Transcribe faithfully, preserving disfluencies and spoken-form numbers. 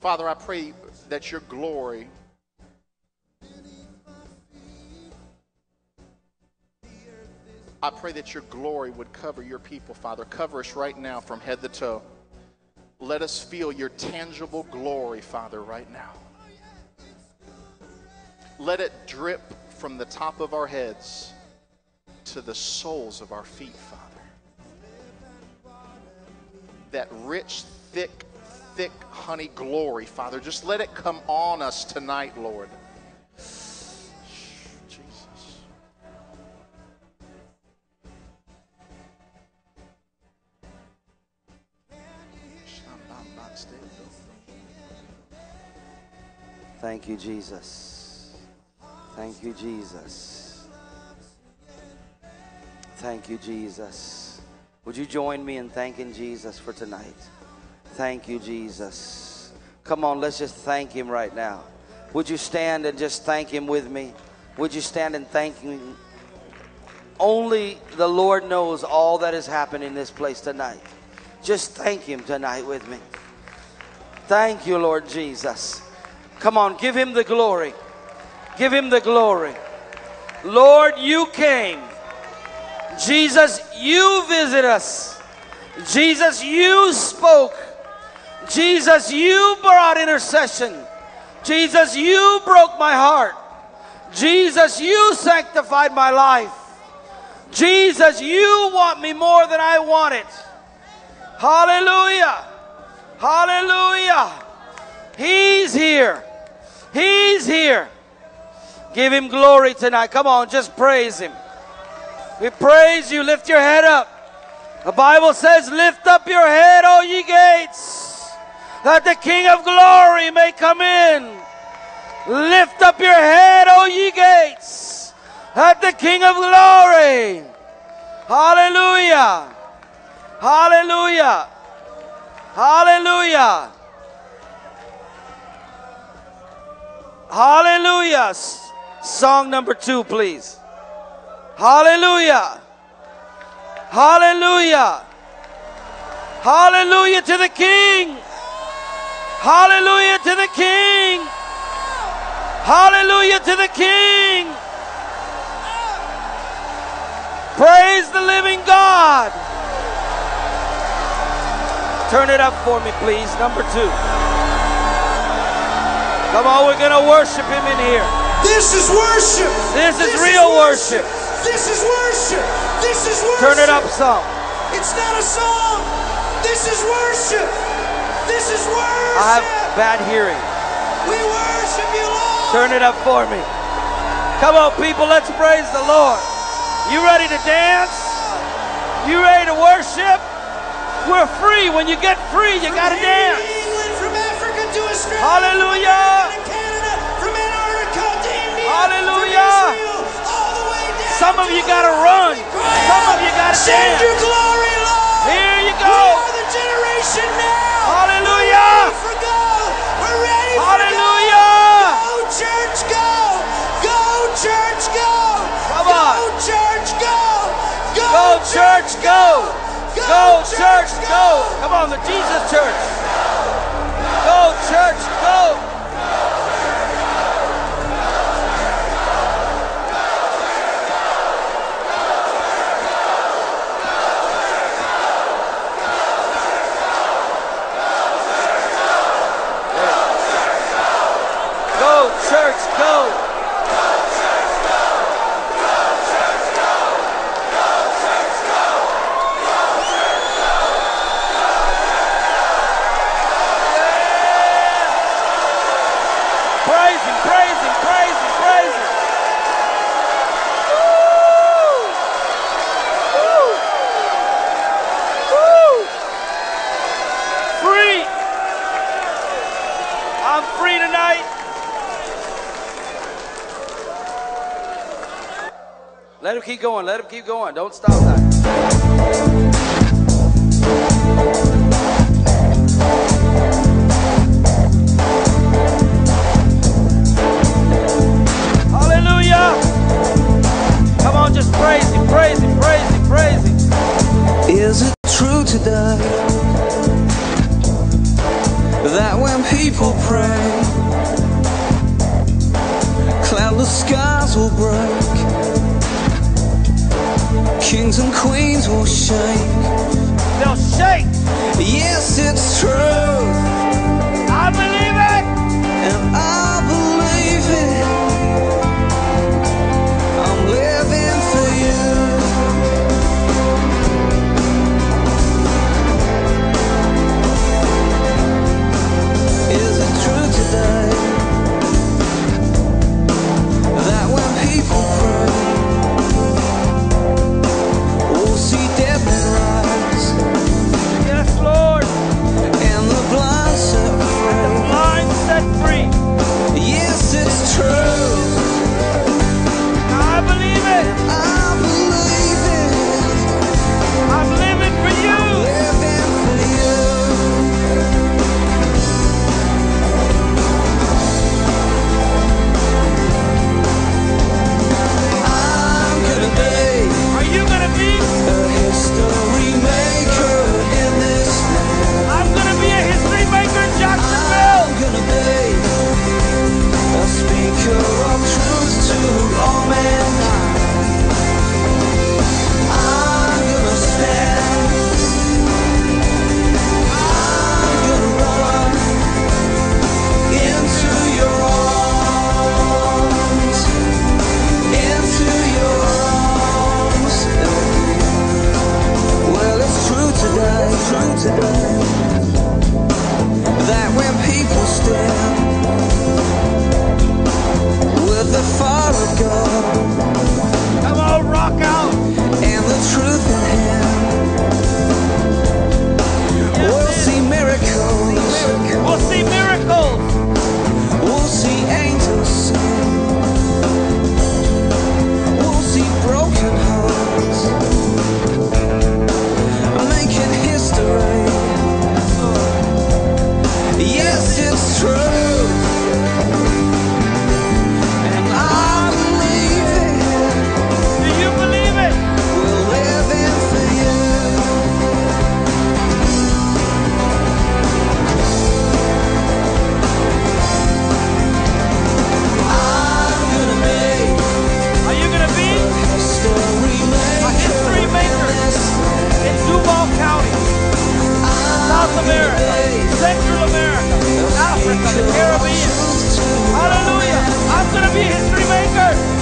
Father, I pray that your glory I pray that your glory would cover your people, Father. Cover us right now from head to toe. Let us feel your tangible glory, Father, right now. Let it drip from the top of our heads to the soles of our feet, Father. That rich, thick, thick honey glory, Father. Just let it come on us tonight, Lord. Thank you, Jesus. Thank you, Jesus. Thank you, Jesus. Would you join me in thanking Jesus for tonight? Thank you, Jesus. Come on, let's just thank him right now. Would you stand and just thank him with me? Would you stand and thank him? Only the Lord knows all that has happened in this place tonight. Just thank him tonight with me. Thank you, Lord Jesus. Come on, give him the glory. Give him the glory. Lord, you came. Jesus, you visit us. Jesus, you spoke. Jesus, you brought intercession. Jesus, you broke my heart. Jesus, you sanctified my life. Jesus, you want me more than I want it. Hallelujah. Hallelujah. He's here. He's here. Give him glory tonight. Come on, just praise him. We praise you. Lift your head up. The Bible says, lift up your head, O ye gates, that the King of glory may come in. Lift up your head, O ye gates, that the King of glory. Hallelujah. Hallelujah. Hallelujah. Hallelujah. Song number two, please. Hallelujah. Hallelujah. Hallelujah to the King. Hallelujah to the King. Hallelujah to the King. Praise the living God. Turn it up for me, please. Number two. Come on, we're going to worship him in here. This is worship. This is this real is worship. worship. This is worship. This is worship. Turn it up some. It's not a song. This is worship. This is worship. I have bad hearing. We worship you, Lord. Turn it up for me. Come on, people, let's praise the Lord. You ready to dance? You ready to worship? We're free. When you get free, you got to dance. Hallelujah! Hallelujah! Some of you gotta run. Some of you gotta dance. Here you go. Hallelujah! Hallelujah! Go church, go! Go church, go! Come on! Go church, go! Go church, go! Go church, go! Come on, the Jesus Church. Go, church, go! Go, church, go! Let him keep going. Let him keep going. Don't stop that. that when people pray, cloudless skies will break, kings and queens will shake. They'll shake! Yes, it's true. I believe it! And I believe it. I'm living for you. Is it true today that when people pray, we'll see death and rise? Yes, Lord. And the blind set free. And the blind set free. Yes, it's true. I believe it. I believe it. I'm living for you. I'm living for you. I'm gonna be. Are you gonna be a history maker in this land? I'm gonna be a history maker in Jacksonville. I'm gonna be a speaker of truth to all mankind. I'm gonna stand. I'm gonna run into your arms, into your arms. Well, it's true today, true today, that when people stand with the fire of God Come on, rock out. and the truth in hand, we'll see miracles. We'll see miracles. We'll see angels sing. We'll see broken hearts making history. Yes, it's true. And I believe it. Do you believe it? We're living for you. I'm gonna be Are you gonna be a history maker. a history maker in Duval County, South America, Central America, Africa, the Caribbean? Hallelujah! I'm gonna be a history maker.